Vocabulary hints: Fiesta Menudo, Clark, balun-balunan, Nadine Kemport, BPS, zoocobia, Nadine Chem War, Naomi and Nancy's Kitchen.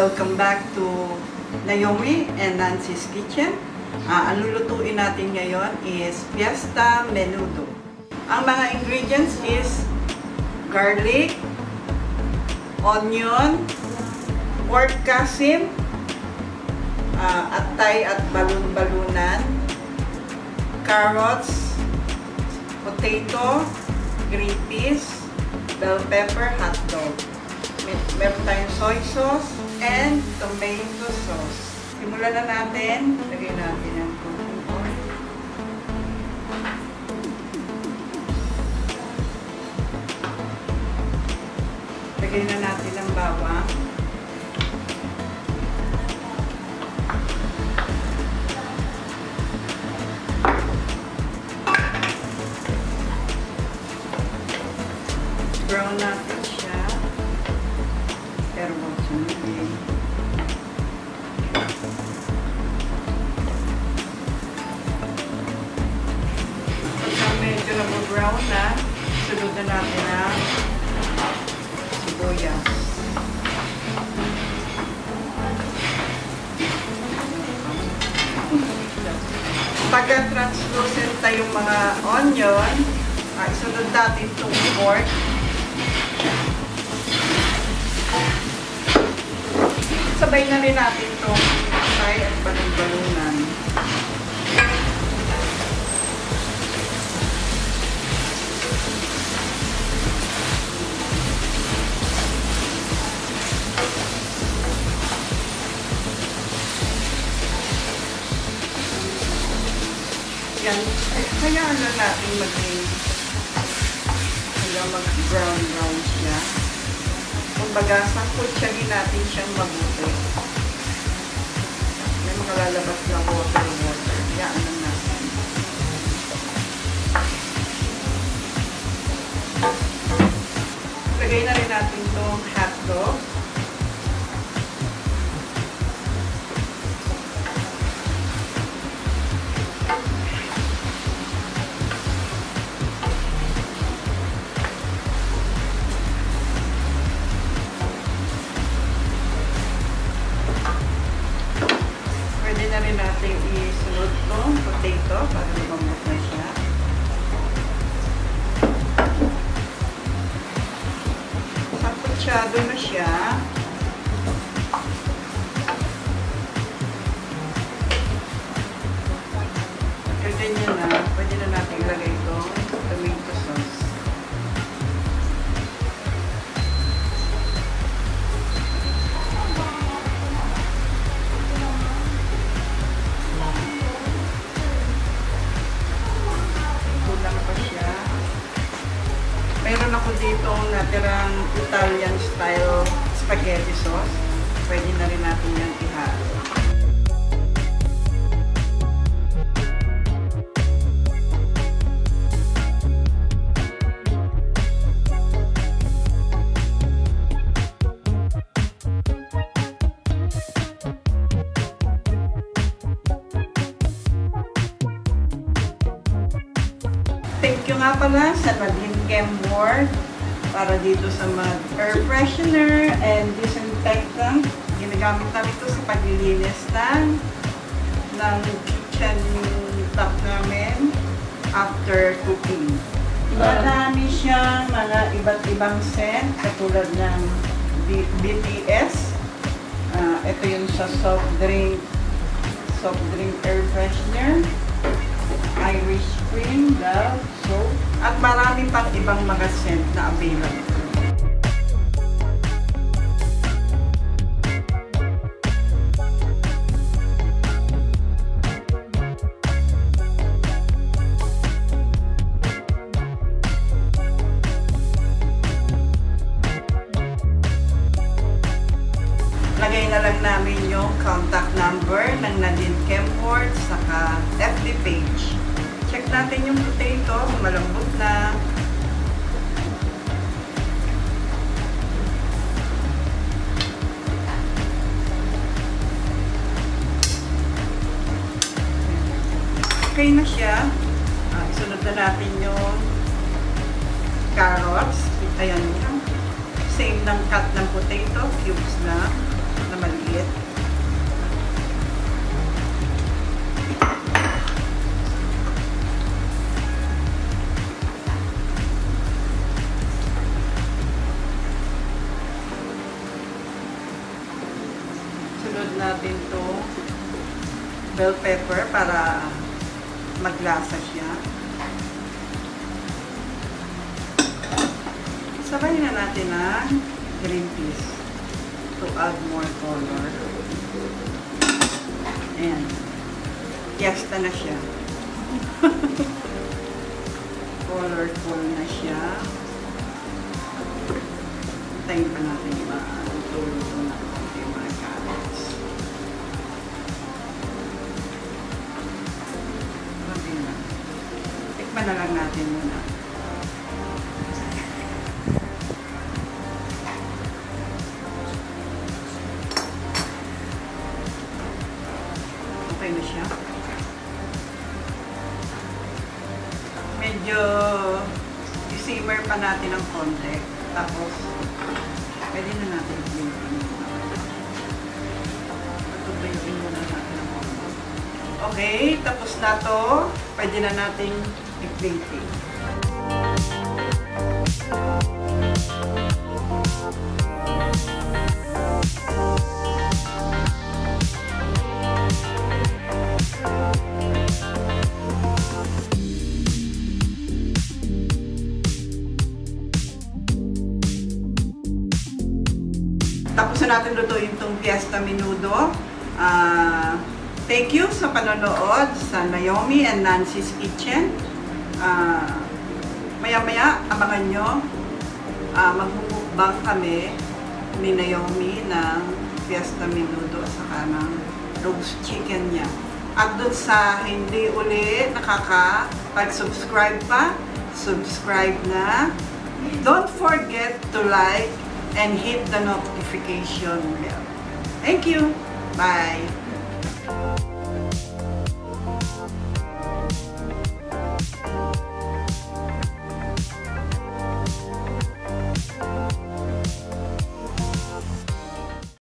Welcome back to Naomi and Nancy's Kitchen. Ang lulutuin natin ngayon is Fiesta Menudo. Ang mga ingredients is garlic, onion, pork kasim, atay at balun-balunan, carrots, potato, green peas, bell pepper, hot dog. Meron tayong soy sauce and tomato sauce. Simulan na natin. Lagay natin ang cooking oil. Lagay na natin ang bawang. Brown natin. Brown na, sunod na natin ang sibuyas. Pagka translucent tayong mga onion, isunod natin itong pork. Sabay na rin natin itong atay at balun-balunan. Yan, kayaan na natin maging hanggang mag-brown siya. Kumbaga, sangkutsyagin natin siyang mabuti. May makalalabas na water. Yan lang natin. Lagay na rin natin itong hotdog. Natin isunod itong potato para lumamot na siya. Saputsado na siya. Ganyan na. Pwede na natin ilagay itong tomato sauce. Meron ako dito natirang Italian style spaghetti sauce. Pwede na rin natin yan ihalo. Thank you nga pala sa Nadine Chem War para dito sa mga air freshener and disinfectant. Ginagamit namin ito sa paglilinis ng kitchen top namin after cooking. Marami siyang mga iba't ibang scent katulad ng BPS. Ito yung sa soft drink air freshener. Irish Spring, love, soap, at marami pang ibang mga scent na available. Lagay na lang namin yung contact number ng Nadine Kemport saka FB page. Check natin yung potato, malambot na. Okay na siya. Isunod na natin yung carrots. Ayan lang. Same ng cut ng potato, cubes na. maliit. Sunod natin to bell pepper para maglasa siya. Sabayin na natin ang green peas to add more color. Ayan. Fiesta na siya. Colorful na siya. Tayo pa natin iba. Tulog na konti yung mga carrots. Konti na. Tikman na lang natin muna. Medyo i-simmer pa natin ng konti. Tapos, pwede na natin i-simmer. Patutuyin muna natin ng konti. Okay, tapos na to. Pwede na natin i-plating. Tapos na natin lutuin itong Fiesta Menudo. Thank you sa panonood sa Naomi and Nancy's Kitchen. Maya-maya, abangan nyo. Mag-mukbang kami ni Naomi ng Fiesta Menudo sa kanang roast chicken niya. At doon sa hindi uli nakakapag-subscribe pa, subscribe na. Don't forget to like and hit the notification bell. Thank you. Bye.